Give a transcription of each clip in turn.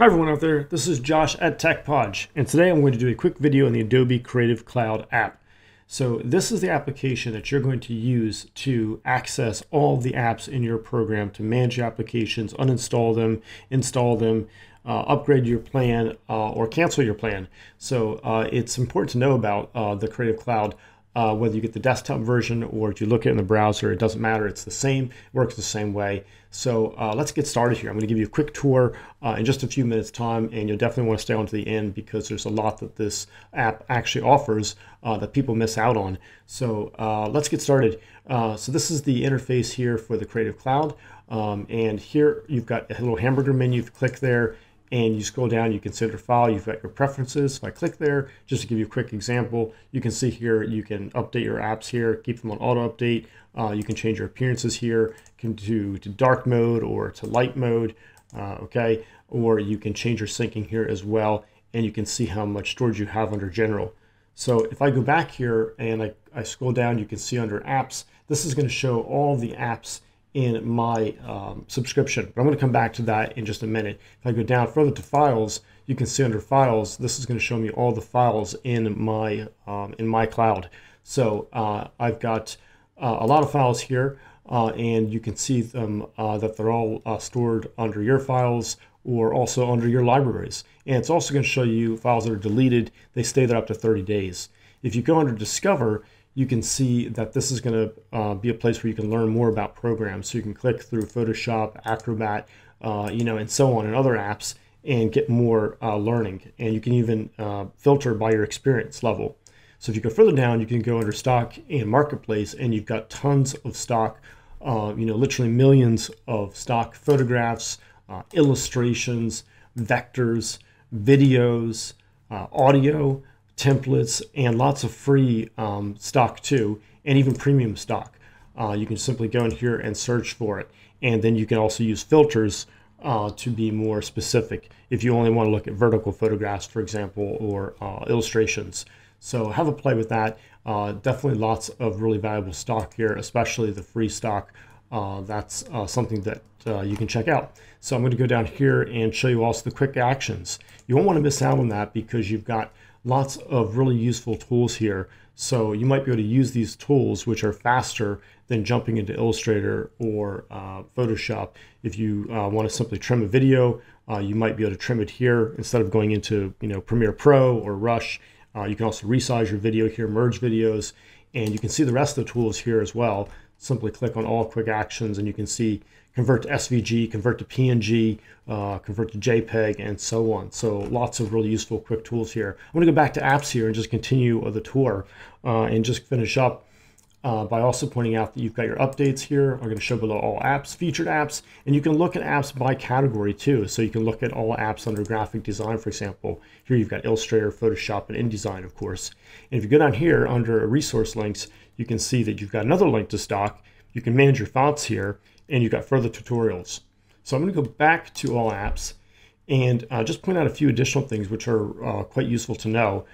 Hi everyone out there, this is Josh at TechPodge, and today I'm going to do a quick video on the Adobe Creative Cloud app. So this is the application that you're going to use to access all the apps in your program, to manage your applications, uninstall them, install them, upgrade your plan, or cancel your plan. So it's important to know about the Creative Cloud. Whether you get the desktop version or if you look at it in the browser, it doesn't matter. It's the same, works the same way. So let's get started here. I'm going to give you a quick tour in just a few minutes time, and you'll definitely want to stay on to the end because there's a lot that this app actually offers that people miss out on. So let's get started. So this is the interface here for the Creative Cloud. And here you've got a little hamburger menu. If you click there and you scroll down, you consider file, you've got your preferences. If I click there, just to give you a quick example, you can see here, you can update your apps here, keep them on auto update. You can change your appearances here, can do to dark mode or to light mode, okay? Or you can change your syncing here as well, and you can see how much storage you have under general. So if I go back here and I scroll down, you can see under apps, this is gonna show all the apps in my subscription, but I'm going to come back to that in just a minute. If I go down further to files, you can see under files, this is going to show me all the files in my cloud. So I've got a lot of files here, and you can see them that they're all stored under your files or also under your libraries. And it's also going to show you files that are deleted. They stay there up to 30 days. If you go under Discover, you can see that this is going to be a place where you can learn more about programs. So you can click through Photoshop, Acrobat, you know, and so on, and other apps, and get more learning. And you can even filter by your experience level. So if you go further down, you can go under Stock and Marketplace, and you've got tons of stock, you know, literally millions of stock photographs, illustrations, vectors, videos, audio, templates, and lots of free stock too, and even premium stock. You can simply go in here and search for it. And then you can also use filters to be more specific if you only want to look at vertical photographs, for example, or illustrations. So have a play with that. Definitely lots of really valuable stock here, especially the free stock. That's something that you can check out. So I'm going to go down here and show you also the quick actions. You won't want to miss out on that because you've got lots of really useful tools here. So you might be able to use these tools, which are faster than jumping into Illustrator or Photoshop. If you want to simply trim a video, you might be able to trim it here instead of going into, you know, Premiere Pro or Rush. You can also resize your video here, merge videos, and you can see the rest of the tools here as well. Simply click on all quick actions, and you can see convert to SVG, convert to PNG, convert to JPEG, and so on. So lots of really useful quick tools here. I'm going to go back to apps here and just continue the tour and just finish up by also pointing out that you've got your updates here. I'm going to show below all apps, featured apps, and you can look at apps by category too. So you can look at all apps under graphic design, for example. Here you've got Illustrator, Photoshop, and InDesign, of course. And if you go down here under resource links, you can see that you've got another link to stock. You can manage your fonts here, and you've got further tutorials. So I'm going to go back to all apps and just point out a few additional things which are quite useful to know.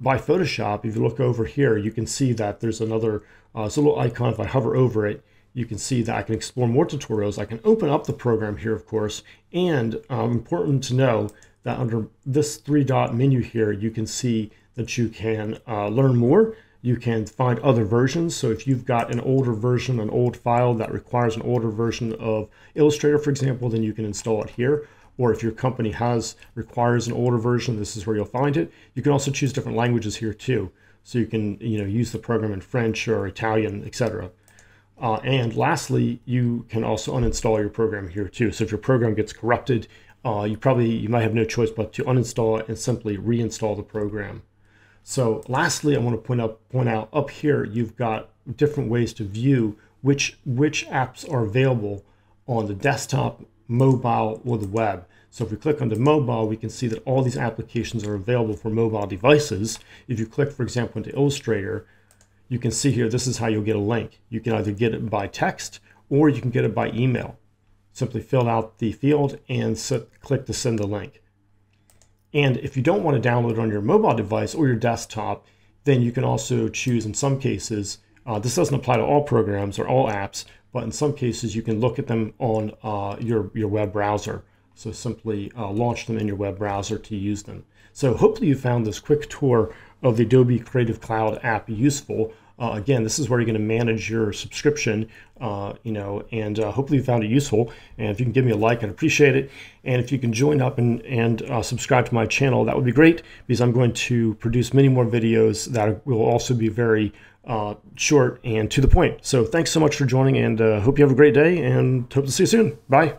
By Photoshop, if you look over here, you can see that there's another little icon. If I hover over it, you can see that I can explore more tutorials. I can open up the program here, of course, and important to know that under this three-dot menu here, you can see that you can learn more. You can find other versions. So if you've got an older version, an old file that requires an older version of Illustrator, for example, then you can install it here. Or if your company requires an older version, this is where you'll find it. You can also choose different languages here too. So you can, you know, use the program in French or Italian, etc. And lastly, you can also uninstall your program here too. So if your program gets corrupted, you might have no choice but to uninstall it and simply reinstall the program. So lastly, I want to point out up here, you've got different ways to view which apps are available on the desktop, mobile, or the web. So if we click on the mobile, we can see that all these applications are available for mobile devices. If you click, for example, into Illustrator, you can see here, this is how you'll get a link. You can either get it by text or you can get it by email. Simply fill out the field and click to send the link. And if you don't want to download it on your mobile device or your desktop, then you can also choose in some cases, this doesn't apply to all programs or all apps, but in some cases you can look at them on your web browser. So simply launch them in your web browser to use them. So hopefully you found this quick tour of the Adobe Creative Cloud app useful. Again, this is where you're going to manage your subscription, hopefully you found it useful. And if you can give me a like, I'd appreciate it. And if you can join up and subscribe to my channel, that would be great, because I'm going to produce many more videos that will also be very short and to the point. So thanks so much for joining, and hope you have a great day, and hope to see you soon. Bye.